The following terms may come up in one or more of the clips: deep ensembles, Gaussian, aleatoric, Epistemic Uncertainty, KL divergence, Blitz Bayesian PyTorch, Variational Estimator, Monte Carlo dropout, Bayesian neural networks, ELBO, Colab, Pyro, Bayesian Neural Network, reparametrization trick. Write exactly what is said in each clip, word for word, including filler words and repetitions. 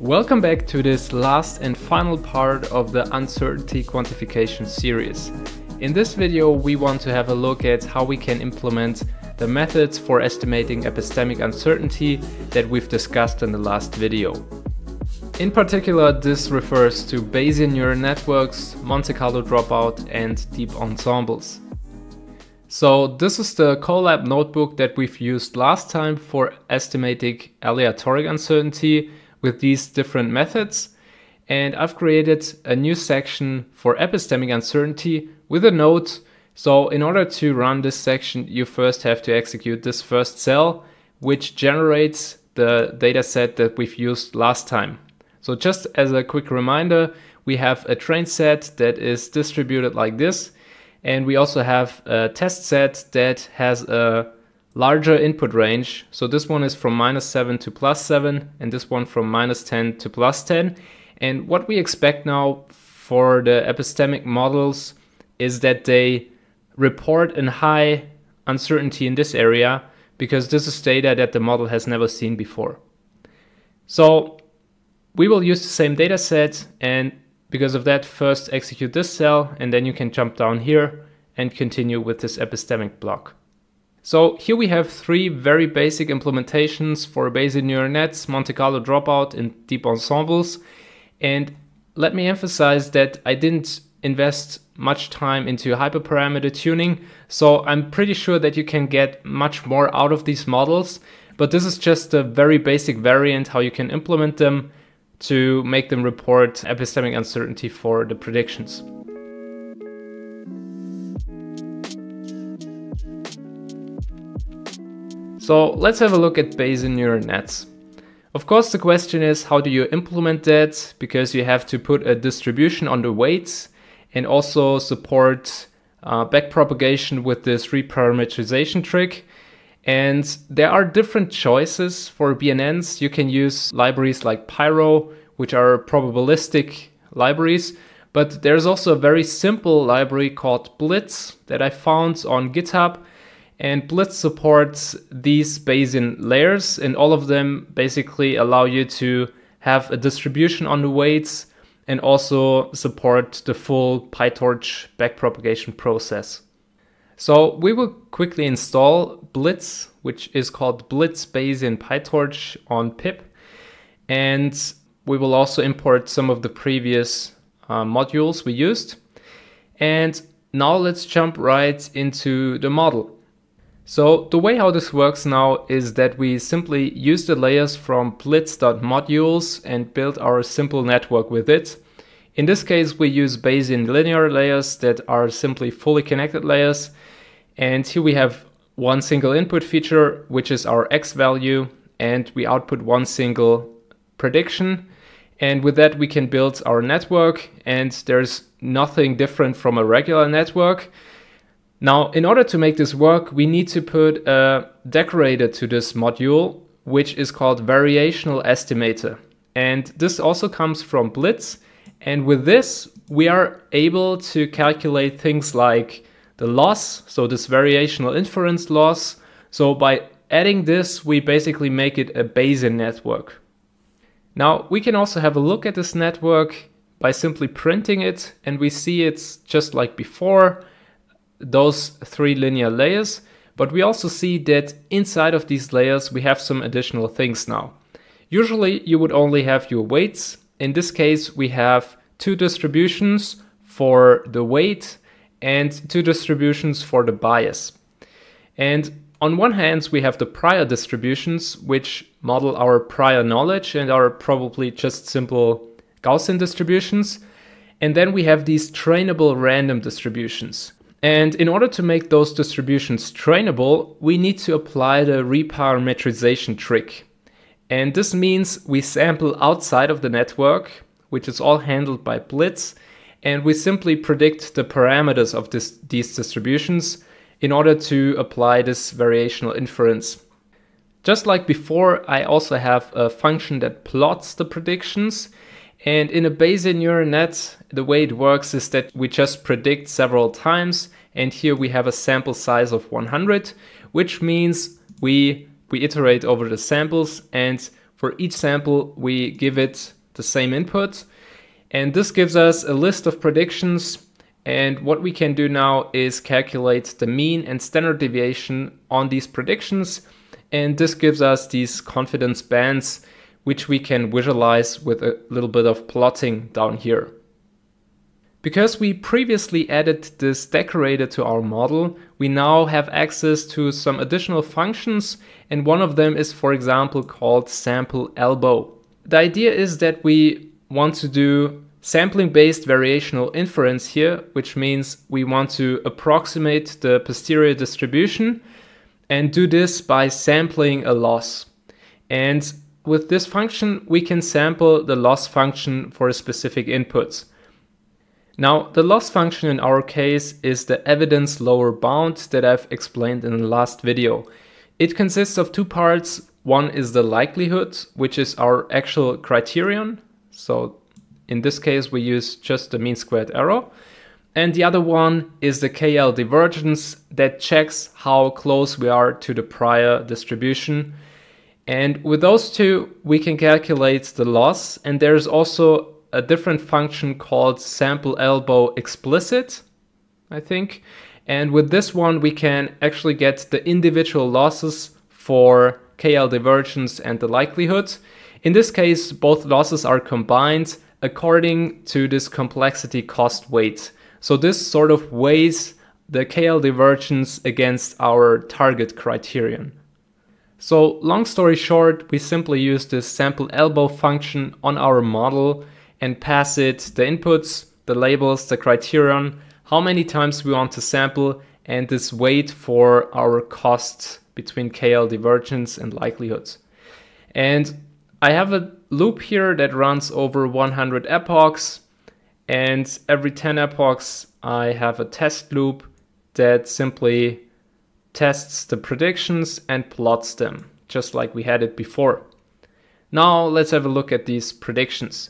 Welcome back to this last and final part of the uncertainty quantification series. In this video, we want to have a look at how we can implement the methods for estimating epistemic uncertainty that we've discussed in the last video. In particular, this refers to Bayesian neural networks, Monte Carlo dropout, and deep ensembles. So this is the Colab notebook that we've used last time for estimating aleatoric uncertainty with these different methods, and I've created a new section for epistemic uncertainty with a note. So in order to run this section, you first have to execute this first cell, which generates the dataset that we've used last time. So just as a quick reminder, we have a train set that is distributed like this, and we also have a test set that has a larger input range. So this one is from minus seven to plus seven, and this one from minus ten to plus ten. And what we expect now for the epistemic models is that they report a high uncertainty in this area, because this is data that the model has never seen before. So we will use the same data set, and because of that, first execute this cell, and then you can jump down here and continue with this epistemic block. So here we have three very basic implementations for Bayesian neural nets, Monte Carlo dropout, and deep ensembles. And let me emphasize that I didn't invest much time into hyperparameter tuning, so I'm pretty sure that you can get much more out of these models, but this is just a very basic variant how you can implement them to make them report epistemic uncertainty for the predictions. So let's have a look at Bayesian neural nets. Of course, the question is, how do you implement that? Because you have to put a distribution on the weights and also support uh, backpropagation with this reparametrization trick. And there are different choices for B N Ns. You can use libraries like Pyro, which are probabilistic libraries, but there's also a very simple library called Blitz that I found on GitHub. And Blitz supports these Bayesian layers, and all of them basically allow you to have a distribution on the weights and also support the full PyTorch backpropagation process. So we will quickly install Blitz, which is called Blitz Bayesian PyTorch on pip. And we will also import some of the previous uh, modules we used. And now let's jump right into the model. So the way how this works now is that we simply use the layers from blitz.modules and build our simple network with it. In this case, we use Bayesian linear layers that are simply fully connected layers. And here we have one single input feature, which is our X value, and we output one single prediction. And with that, we can build our network, and there's nothing different from a regular network. Now, in order to make this work, we need to put a decorator to this module, which is called Variational Estimator. And this also comes from Blitz. And with this, we are able to calculate things like the loss, so this variational inference loss. So by adding this, we basically make it a Bayesian network. Now, we can also have a look at this network by simply printing it, and we see it's just like before, those three linear layers, but we also see that inside of these layers we have some additional things now. Usually you would only have your weights. In this case, we have two distributions for the weight and two distributions for the bias. And on one hand, we have the prior distributions, which model our prior knowledge and are probably just simple Gaussian distributions. And then we have these trainable random distributions. And in order to make those distributions trainable, we need to apply the reparametrization trick. And this means we sample outside of the network, which is all handled by Blitz, and we simply predict the parameters of this, these distributions in order to apply this variational inference. Just like before, I also have a function that plots the predictions. And in a Bayesian neural net, the way it works is that we just predict several times, and here we have a sample size of one hundred, which means we, we iterate over the samples, and For each sample, we give it the same input. And this gives us a list of predictions. And what we can do now is calculate the mean and standard deviation on these predictions. And this gives us these confidence bands, which we can visualize with a little bit of plotting down here. Because we previously added this decorator to our model, we now have access to some additional functions, and one of them is, for example, called sample E L B O. The idea is that we want to do sampling-based variational inference here, which means we want to approximate the posterior distribution and do this by sampling a loss. And with this function, we can sample the loss function for a specific input. Now, the loss function in our case is the evidence lower bound that I've explained in the last video. It consists of two parts. One is the likelihood, which is our actual criterion. So in this case, we use just the mean squared error. And the other one is the K L divergence that checks how close we are to the prior distribution. And with those two, we can calculate the loss. And there's also a different function called sample E L B O explicit, I think. And with this one, we can actually get the individual losses for K L divergence and the likelihood. In this case, both losses are combined according to this complexity cost weight. So this sort of weighs the K L divergence against our target criterion. So long story short, we simply use this sample E L B O function on our model and pass it the inputs, the labels, the criterion, how many times we want to sample, and this weight for our costs between K L divergence and likelihood. And I have a loop here that runs over one hundred epochs, and every ten epochs I have a test loop that simply tests the predictions and plots them, just like we had it before. Now let's have a look at these predictions.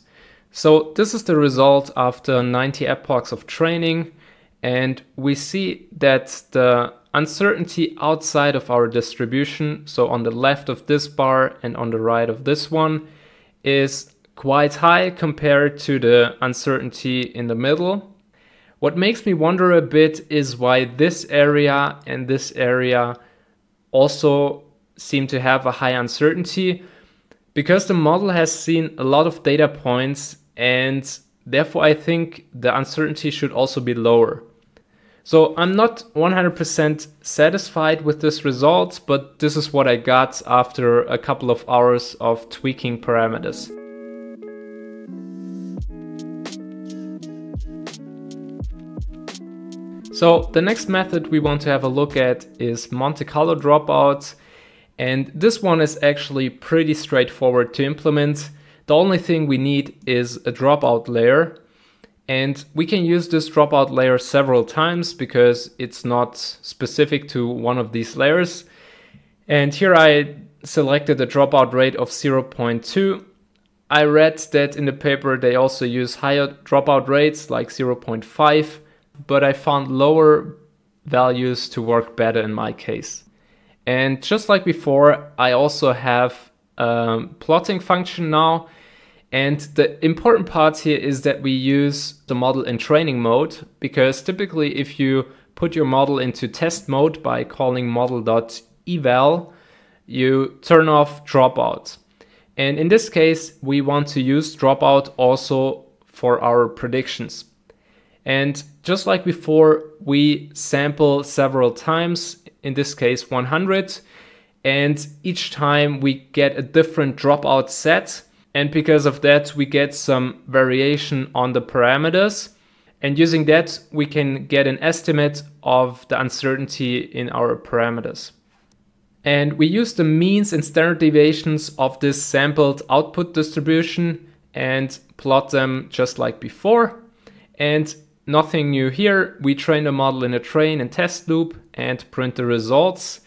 So this is the result after ninety epochs of training, and we see that the uncertainty outside of our distribution, so on the left of this bar and on the right of this one, is quite high compared to the uncertainty in the middle. What makes me wonder a bit is why this area and this area also seem to have a high uncertainty. Because the model has seen a lot of data points, and therefore I think the uncertainty should also be lower. So I'm not one hundred percent satisfied with this result, but this is what I got after a couple of hours of tweaking parameters. So the next method we want to have a look at is Monte Carlo dropout. And this one is actually pretty straightforward to implement. The only thing we need is a dropout layer. And we can use this dropout layer several times because it's not specific to one of these layers. And here I selected a dropout rate of zero point two. I read that in the paper they also use higher dropout rates like zero point five, but I found lower values to work better in my case. And just like before, I also have a plotting function now. And the important part here is that we use the model in training mode, because typically if you put your model into test mode by calling model.eval, you turn off dropout. And in this case, we want to use dropout also for our predictions. And just like before, we sample several times, in this case one hundred, and each time we get a different dropout set, and because of that we get some variation on the parameters, and using that we can get an estimate of the uncertainty in our parameters. And we use the means and standard deviations of this sampled output distribution and plot them just like before. And nothing new here, we train the model in a train and test loop and print the results.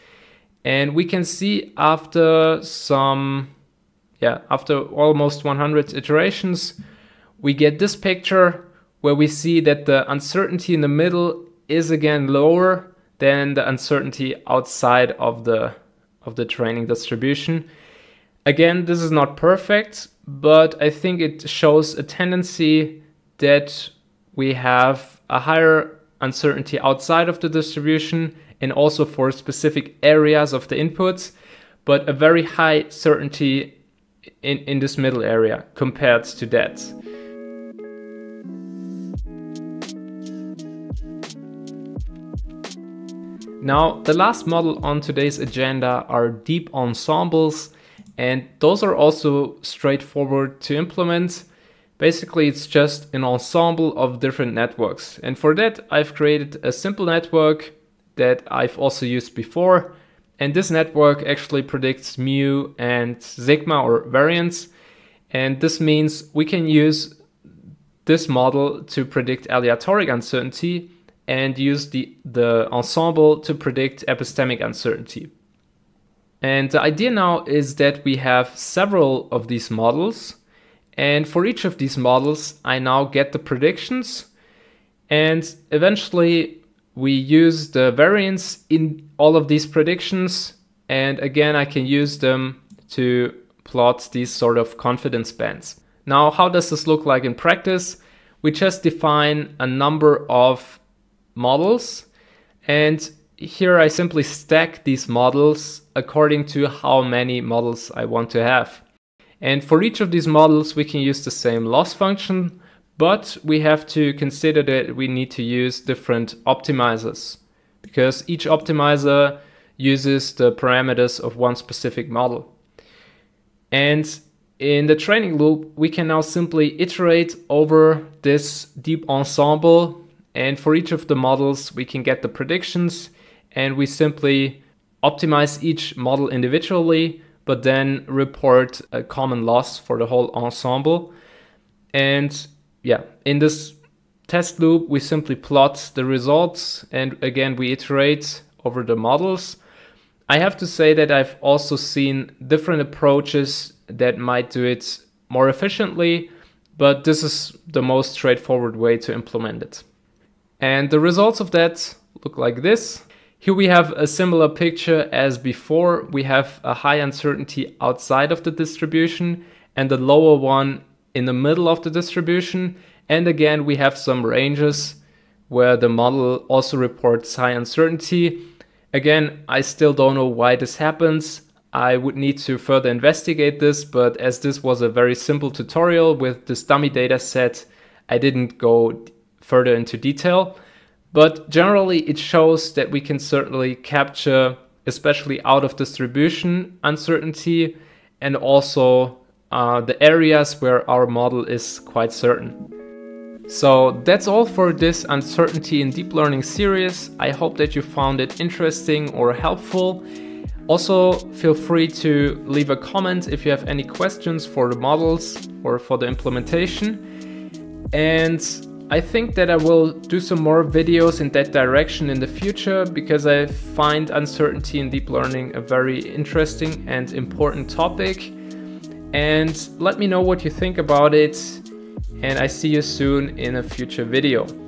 And we can see after some, yeah, after almost one hundred iterations, we get this picture where we see that the uncertainty in the middle is again lower than the uncertainty outside of the, of the training distribution. Again, this is not perfect, but I think it shows a tendency that we have a higher uncertainty outside of the distribution and also for specific areas of the inputs, but a very high certainty in, in this middle area compared to that. Now, the last model on today's agenda are deep ensembles, and those are also straightforward to implement. Basically, it's just an ensemble of different networks. And for that, I've created a simple network that I've also used before. And this network actually predicts mu and sigma or variance. And this means we can use this model to predict aleatoric uncertainty and use the, the ensemble to predict epistemic uncertainty. And the idea now is that we have several of these models. And for each of these models, I now get the predictions. And eventually, we use the variance in all of these predictions. And again, I can use them to plot these sort of confidence bands. Now, how does this look like in practice? We just define a number of models, and here I simply stack these models according to how many models I want to have. And for each of these models, we can use the same loss function, but we have to consider that we need to use different optimizers, because each optimizer uses the parameters of one specific model. And in the training loop, we can now simply iterate over this deep ensemble, and for each of the models, we can get the predictions, and we simply optimize each model individually, but then report a common loss for the whole ensemble. And yeah, in this test loop, we simply plot the results, and again, we iterate over the models. I have to say that I've also seen different approaches that might do it more efficiently, but this is the most straightforward way to implement it. And the results of that look like this. Here we have a similar picture as before. We have a high uncertainty outside of the distribution and a lower one in the middle of the distribution. And again, we have some ranges where the model also reports high uncertainty. Again, I still don't know why this happens. I would need to further investigate this, but as this was a very simple tutorial with this dummy data set, I didn't go further into detail, but generally it shows that we can certainly capture, especially out of distribution uncertainty, and also uh, the areas where our model is quite certain. So that's all for this uncertainty in deep learning series. I hope that you found it interesting or helpful. Also, feel free to leave a comment if you have any questions for the models or for the implementation. And I think that I will do some more videos in that direction in the future, because I find uncertainty in deep learning a very interesting and important topic. And let me know what you think about it, and I see you soon in a future video.